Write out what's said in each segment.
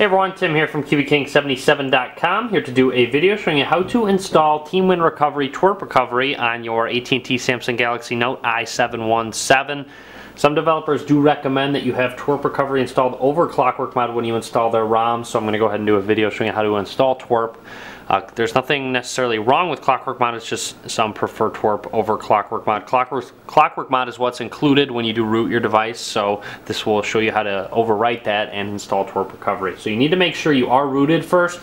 Hey everyone, Tim here from qbking77.com, here to do a video showing you how to install TeamWin Recovery TWRP recovery on your AT&T Samsung Galaxy Note i717. Some developers do recommend that you have TWRP recovery installed over ClockworkMod when you install their ROM, so I'm going to go ahead and do a video showing you how to install TWRP. There's nothing necessarily wrong with ClockworkMod, it's just some prefer TWRP over ClockworkMod. ClockworkMod is what's included when you do root your device, so this will show you how to overwrite that and install TWRP recovery. So you need to make sure you are rooted first.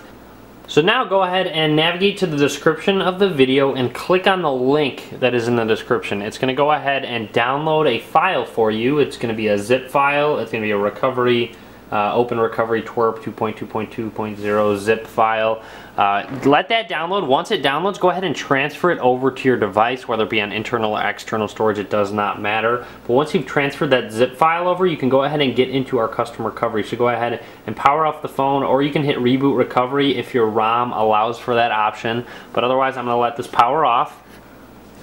So now go ahead and navigate to the description of the video and click on the link that is in the description. It's going to go ahead and download a file for you. It's going to be a zip file. It's going to be a recovery, open recovery TWRP 2.2.2.0 zip file. Let that download. Once it downloads, go ahead and transfer it over to your device, whether it be on internal or external storage, it does not matter. But once you've transferred that zip file over, you can go ahead and get into our custom recovery. So go ahead and power off the phone, or you can hit reboot recovery if your ROM allows for that option. But otherwise, I'm going to let this power off.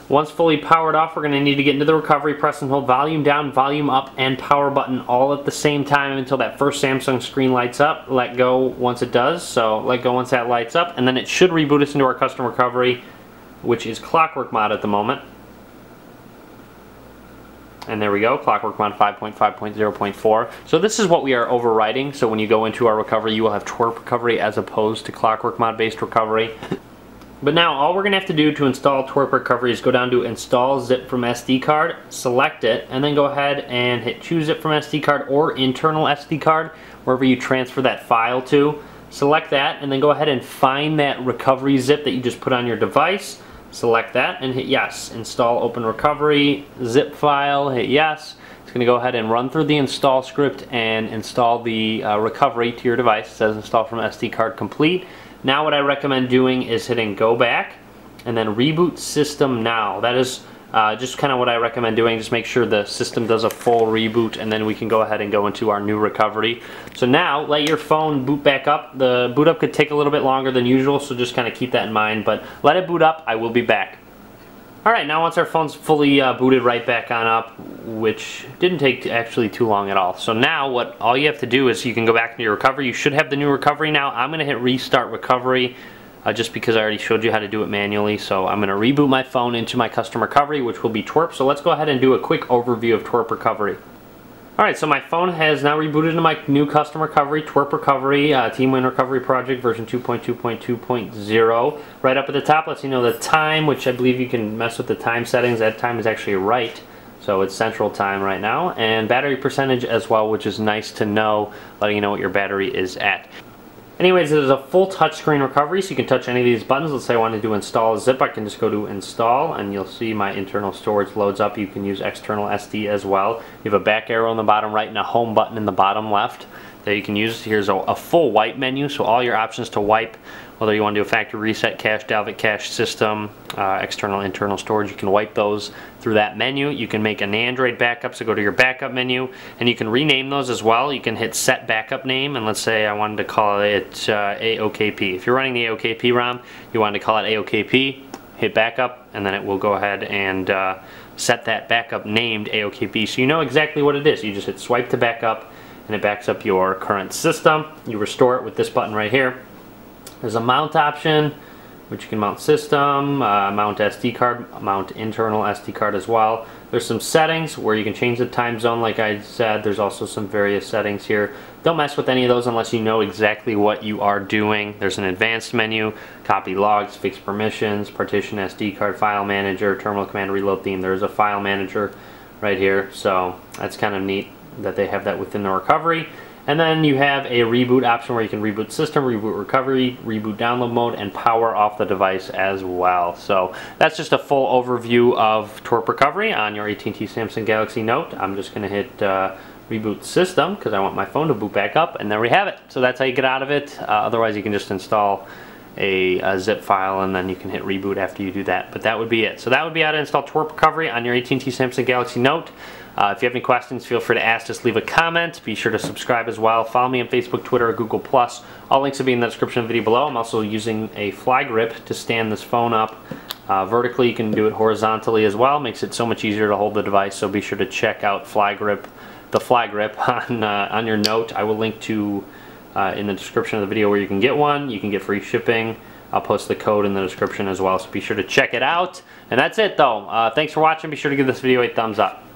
Once fully powered off, we're going to need to get into the recovery, press and hold volume down, volume up, and power button all at the same time until that first Samsung screen lights up. Let go once it does, so let go once that lights up, and then it should reboot us into our custom recovery, which is ClockworkMod at the moment. And there we go, ClockworkMod 5.5.0.4. So this is what we are overwriting, so when you go into our recovery, you will have TWRP recovery as opposed to ClockworkMod-based recovery. But now all we're going to have to do to install TWRP recovery is go down to install zip from SD card, select it, and then go ahead and hit choose zip from SD card or internal SD card, wherever you transfer that file to. Select that and then go ahead and find that recovery zip that you just put on your device. Select that and hit yes. Install open recovery, zip file, hit yes. It's going to go ahead and run through the install script and install the recovery to your device. It says install from SD card complete. Now what I recommend doing is hitting go back and then reboot system now. That is just kind of what I recommend doing. Just make sure the system does a full reboot and then we can go ahead and go into our new recovery. So now let your phone boot back up. The boot up could take a little bit longer than usual, so just kind of keep that in mind, but let it boot up. I will be back. Alright, now once our phone's fully booted right back on up, which didn't take actually too long at all. So now what all you have to do is you can go back to your recovery. You should have the new recovery now. I'm going to hit restart recovery just because I already showed you how to do it manually. So I'm going to reboot my phone into my custom recovery, which will be TWRP. So let's go ahead and do a quick overview of TWRP recovery. Alright, so my phone has now rebooted into my new custom recovery, TWRP recovery, TeamWin Recovery Project version 2.2.2.0. Right up at the top lets you know the time, which I believe you can mess with the time settings. That time is actually right, so it's central time right now. And battery percentage as well, which is nice to know, letting you know what your battery is at. Anyways, it is a full touchscreen recovery, so you can touch any of these buttons. Let's say I wanted to install a zip, I can just go to install, and you'll see my internal storage loads up. You can use external SD as well. You have a back arrow in the bottom right and a home button in the bottom left that you can use. Here's a full wipe menu, so all your options to wipe, whether you want to do a factory reset, cache, Dalvik cache system, external, internal storage, you can wipe those through that menu. You can make an Android backup, so go to your backup menu, and you can rename those as well. You can hit set backup name, and let's say I wanted to call it AOKP. If you're running the AOKP ROM, you want to call it AOKP, hit backup, and then it will go ahead and set that backup named AOKP, so you know exactly what it is. You just hit swipe to backup, and it backs up your current system. You restore it with this button right here. There's a mount option, which you can mount system, mount SD card, mount internal SD card as well. There's some settings where you can change the time zone like I said. There's also some various settings here. Don't mess with any of those unless you know exactly what you are doing. There's an advanced menu, copy logs, fix permissions, partition SD card, file manager, terminal command reload theme. There's a file manager right here, so that's kind of neat that they have that within the recovery. And then you have a reboot option where you can reboot system, reboot recovery, reboot download mode, and power off the device as well. So that's just a full overview of TWRP recovery on your AT&T Samsung Galaxy Note. I'm just going to hit reboot system because I want my phone to boot back up, and there we have it. So that's how you get out of it. Otherwise you can just install a zip file and then you can hit reboot after you do that. But that would be it. So that would be how to install TWRP recovery on your AT&T Samsung Galaxy Note. If you have any questions, feel free to ask. Just leave a comment. Be sure to subscribe as well. Follow me on Facebook, Twitter, or Google+. All links will be in the description of the video below. I'm also using a fly grip to stand this phone up vertically. You can do it horizontally as well. Makes it so much easier to hold the device, so be sure to check out fly grip, the fly grip on your Note. I will link to in the description of the video where you can get one. You can get free shipping. I'll post the code in the description as well, so be sure to check it out. And that's it though. Thanks for watching. Be sure to give this video a thumbs up.